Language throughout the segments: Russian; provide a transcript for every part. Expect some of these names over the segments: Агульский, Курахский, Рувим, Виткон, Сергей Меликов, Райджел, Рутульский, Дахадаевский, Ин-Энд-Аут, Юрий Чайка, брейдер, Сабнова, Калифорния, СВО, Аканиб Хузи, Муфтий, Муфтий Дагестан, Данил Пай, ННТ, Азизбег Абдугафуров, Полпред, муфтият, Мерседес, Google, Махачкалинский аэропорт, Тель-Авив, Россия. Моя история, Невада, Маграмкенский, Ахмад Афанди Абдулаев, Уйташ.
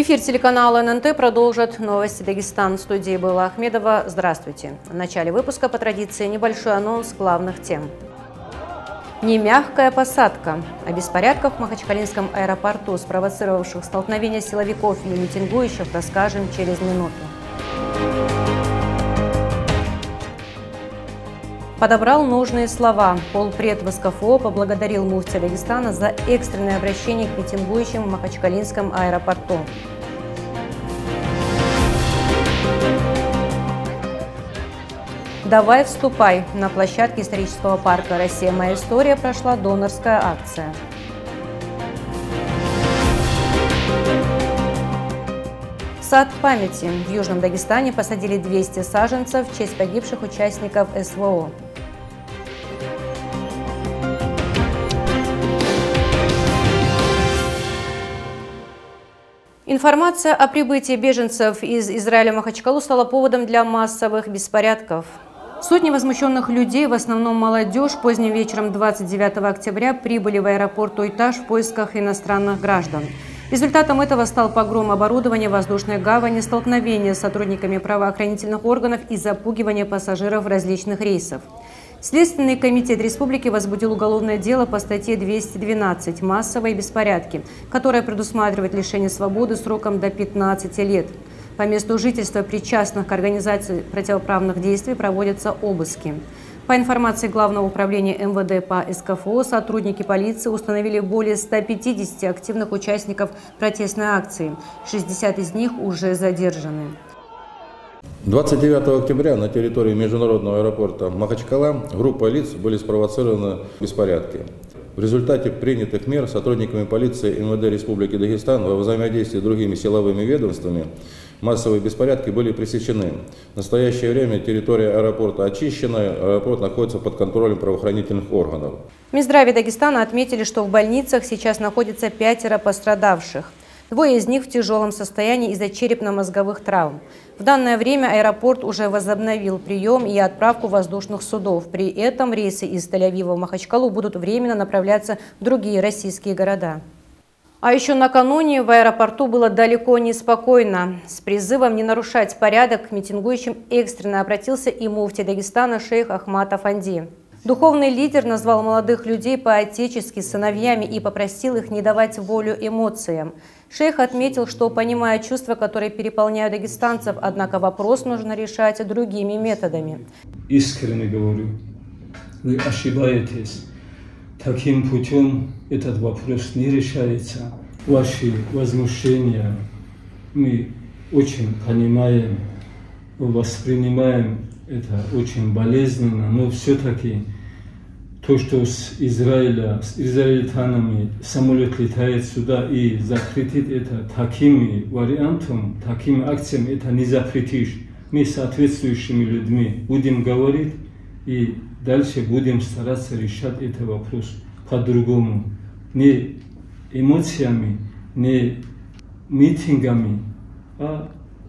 Эфир телеканала ННТ продолжит новости Дагестана. В студии Бела Ахмедова. Здравствуйте. В начале выпуска по традиции небольшой анонс главных тем. Немягкая посадка. О беспорядках в Махачкалинском аэропорту, спровоцировавших столкновение силовиков и митингующих, расскажем через минуту. Подобрал нужные слова. Полпред СКФО поблагодарил муфтия Дагестана за экстренное обращение к митингующим в Махачкалинском аэропорту. «Давай вступай» на площадке исторического парка «Россия. Моя история» прошла донорская акция. Сад памяти. В Южном Дагестане посадили 200 саженцев в честь погибших участников СВО. Информация о прибытии беженцев из Израиля в Махачкалу стала поводом для массовых беспорядков. Сотни возмущенных людей, в основном молодежь, поздним вечером 29 октября прибыли в аэропорт Уйташ в поисках иностранных граждан. Результатом этого стал погром оборудования воздушной гавани, столкновение с сотрудниками правоохранительных органов и запугивание пассажиров различных рейсов. Следственный комитет республики возбудил уголовное дело по статье 212 «Массовые беспорядки», которая предусматривает лишение свободы сроком до 15 лет. По месту жительства причастных к организации противоправных действий проводятся обыски. По информации Главного управления МВД по СКФО, сотрудники полиции установили более 150 активных участников протестной акции. 60 из них уже задержаны. 29 октября на территории международного аэропорта Махачкала группой лиц были спровоцированы беспорядки. В результате принятых мер сотрудниками полиции МВД Республики Дагестан во взаимодействии с другими силовыми ведомствами массовые беспорядки были пресечены. В настоящее время территория аэропорта очищена, аэропорт находится под контролем правоохранительных органов. В Минздраве Дагестана отметили, что в больницах сейчас находится 5 пострадавших. Двое из них в тяжелом состоянии из-за черепно-мозговых травм. В данное время аэропорт уже возобновил прием и отправку воздушных судов. При этом рейсы из Тель-Авива в Махачкалу будут временно направляться в другие российские города. А еще накануне в аэропорту было далеко не спокойно. С призывом не нарушать порядок к митингующим экстренно обратился и муфтий Дагестана шейх Ахмад Афанди. Духовный лидер назвал молодых людей поотечески сыновьями и попросил их не давать волю эмоциям. Шейх отметил, что понимая чувства, которые переполняют дагестанцев, однако вопрос нужно решать другими методами. Искренне говорю, вы ошибаетесь. Таким путем этот вопрос не решается. Ваши возмущения мы очень понимаем, воспринимаем. Это очень болезненно, но все-таки то, что с Израиля, с израильтянами самолет летает сюда и запретит это таким вариантом, таким акциям, это не запретишь. Мы с соответствующими людьми будем говорить и дальше будем стараться решать этот вопрос по-другому. Не эмоциями, не митингами, а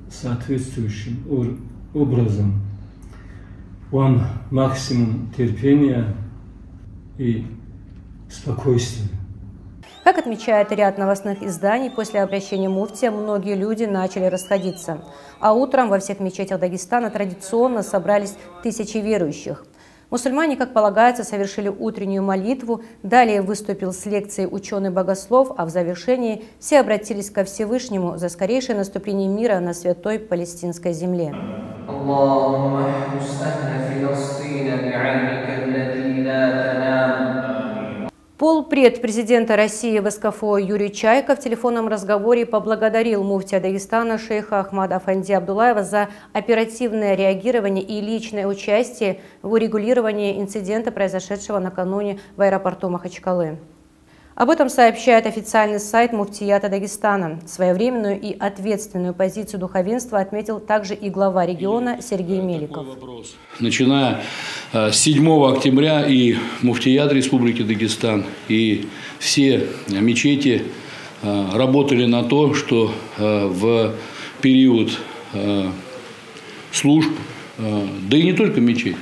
соответствующим образом. Вам максимум терпения и спокойствия. Как отмечает ряд новостных изданий, после обращения муфтия многие люди начали расходиться. А утром во всех мечетях Дагестана традиционно собрались тысячи верующих. Мусульмане, как полагается, совершили утреннюю молитву, далее выступил с лекцией ученый-богослов, а в завершении все обратились ко Всевышнему за скорейшее наступление мира на святой палестинской земле. Полпред президента России в СКФО Юрий Чайка в телефонном разговоре поблагодарил муфтия Дагестана шейха Ахмада Афанди Абдулаева за оперативное реагирование и личное участие в урегулировании инцидента, произошедшего накануне в аэропорту Махачкалы. Об этом сообщает официальный сайт муфтията Дагестана. Своевременную и ответственную позицию духовенства отметил также и глава региона Сергей Меликов. Начиная с 7 октября и муфтият Республики Дагестан, и все мечети работали на то, что в период служб, да и не только мечети,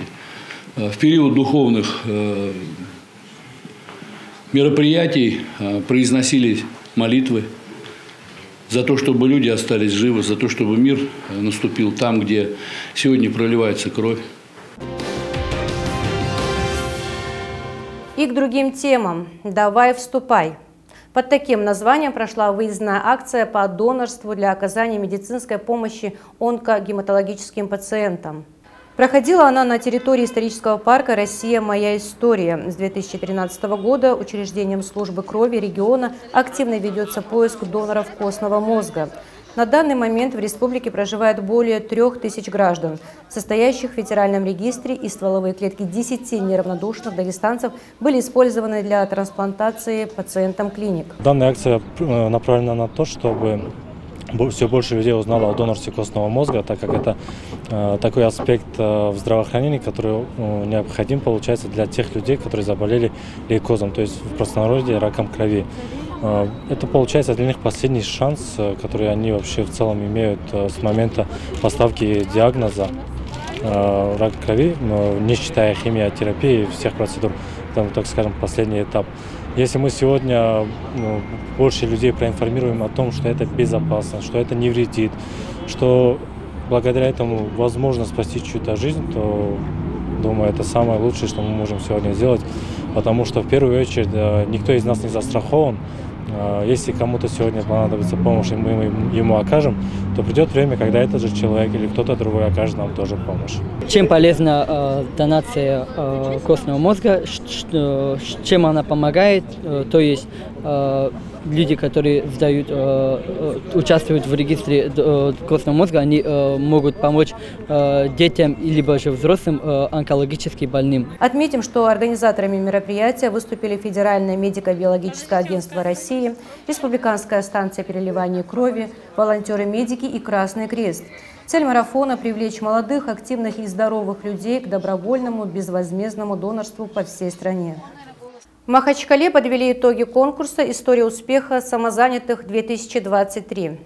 в период духовных мероприятий произносились молитвы, за то, чтобы люди остались живы, за то, чтобы мир наступил там, где сегодня проливается кровь. И к другим темам. «Давай, вступай». Под таким названием прошла выездная акция по донорству для оказания медицинской помощи онкогематологическим пациентам. Проходила она на территории исторического парка «Россия. Моя история». С 2013 года учреждением службы крови региона активно ведется поиск доноров костного мозга. На данный момент в республике проживает более 3000 граждан, состоящих в федеральном регистре, и стволовые клетки 10 неравнодушных дагестанцев были использованы для трансплантации пациентам клиник. Данная акция направлена на то, чтобы все больше людей узнало о донорстве костного мозга, так как это такой аспект в здравоохранении, который необходим, получается, для тех людей, которые заболели лейкозом, то есть в простонародье раком крови. Это, получается, для них последний шанс, который они вообще в целом имеют с момента поставки диагноза рак крови, не считая химиотерапии и всех процедур. Там, так скажем, последний этап. Если мы сегодня больше людей проинформируем о том, что это безопасно, что это не вредит, что благодаря этому возможно спасти чью-то жизнь, то, думаю, это самое лучшее, что мы можем сегодня сделать, потому что, в первую очередь, никто из нас не застрахован. Если кому-то сегодня понадобится помощь, и мы ему окажем, то придет время, когда этот же человек или кто-то другой окажет нам тоже помощь. Чем полезна донация костного мозга, чем она помогает, то есть люди, которые участвуют в регистре костного мозга, они могут помочь детям либо же взрослым онкологически больным. Отметим, что организаторами мероприятия выступили Федеральное медико-биологическое агентство России, Республиканская станция переливания крови, волонтеры-медики и Красный Крест. Цель марафона – привлечь молодых, активных и здоровых людей к добровольному, безвозмездному донорству по всей стране. В Махачкале подвели итоги конкурса «История успеха самозанятых-2023».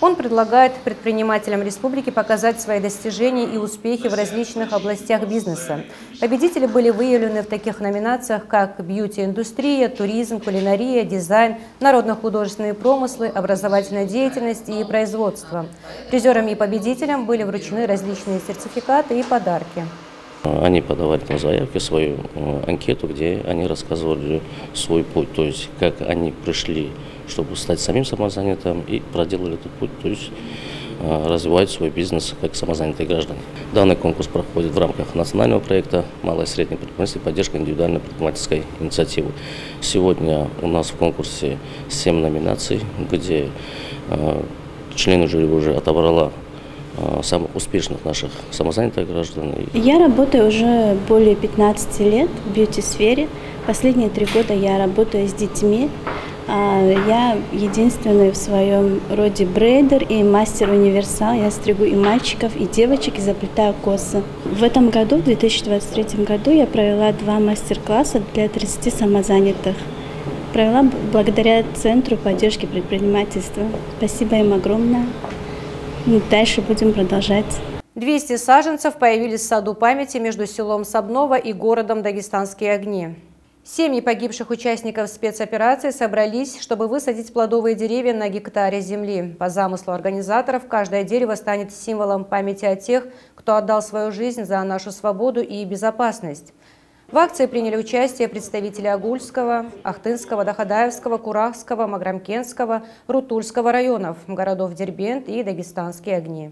Он предлагает предпринимателям республики показать свои достижения и успехи в различных областях бизнеса. Победители были выявлены в таких номинациях, как бьюти-индустрия, туризм, кулинария, дизайн, народно-художественные промыслы, образовательная деятельность и производство. Призерам и победителям были вручены различные сертификаты и подарки. Они подавали на заявки свою анкету, где они рассказывали свой путь, то есть как они пришли, чтобы стать самим самозанятым, и проделали этот путь, то есть развивать свой бизнес как самозанятые граждане. Данный конкурс проходит в рамках национального проекта «Малое и среднее предпринимательство. Поддержка индивидуальной предпринимательской инициативы». Сегодня у нас в конкурсе 7 номинаций, где члены жюри уже отобрала самых успешных наших самозанятых граждан. Я работаю уже более 15 лет в бьюти-сфере. Последние 3 года я работаю с детьми. Я единственный в своем роде брейдер и мастер-универсал. Я стригу и мальчиков, и девочек, и заплетаю косы. В этом году, в 2023 году, я провела 2 мастер-класса для 30 самозанятых. Провела благодаря Центру поддержки предпринимательства. Спасибо им огромное. И дальше будем продолжать. 200 саженцев появились в саду памяти между селом Сабнова и городом Дагестанские огни. Семьи погибших участников спецоперации собрались, чтобы высадить плодовые деревья на гектаре земли. По замыслу организаторов, каждое дерево станет символом памяти о тех, кто отдал свою жизнь за нашу свободу и безопасность. В акции приняли участие представители Агульского, Ахтынского, Дахадаевского, Курахского, Маграмкенского, Рутульского районов, городов Дербент и Дагестанские огни.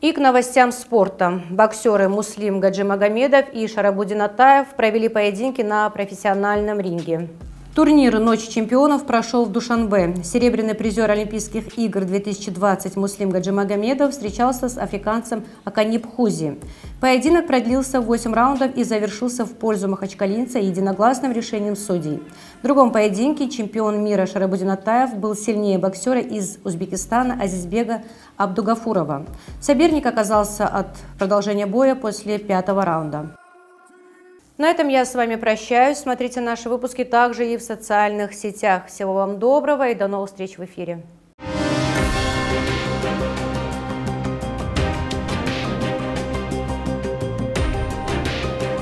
И к новостям спорта. Боксеры Муслим Гаджимагомедов и Шарабутдин Атаев провели поединки на профессиональном ринге. Турнир «Ночь чемпионов» прошел в Душанбе. Серебряный призер Олимпийских игр 2020 Муслим Гаджимагомедов встречался с африканцем Аканиб Хузи. Поединок продлился 8 раундов и завершился в пользу махачкалинца единогласным решением судей. В другом поединке чемпион мира Шарабутдин Атаев был сильнее боксера из Узбекистана Азизбега Абдугафурова. Соперник отказался от продолжения боя после 5-го раунда. На этом я с вами прощаюсь. Смотрите наши выпуски также и в социальных сетях. Всего вам доброго и до новых встреч в эфире.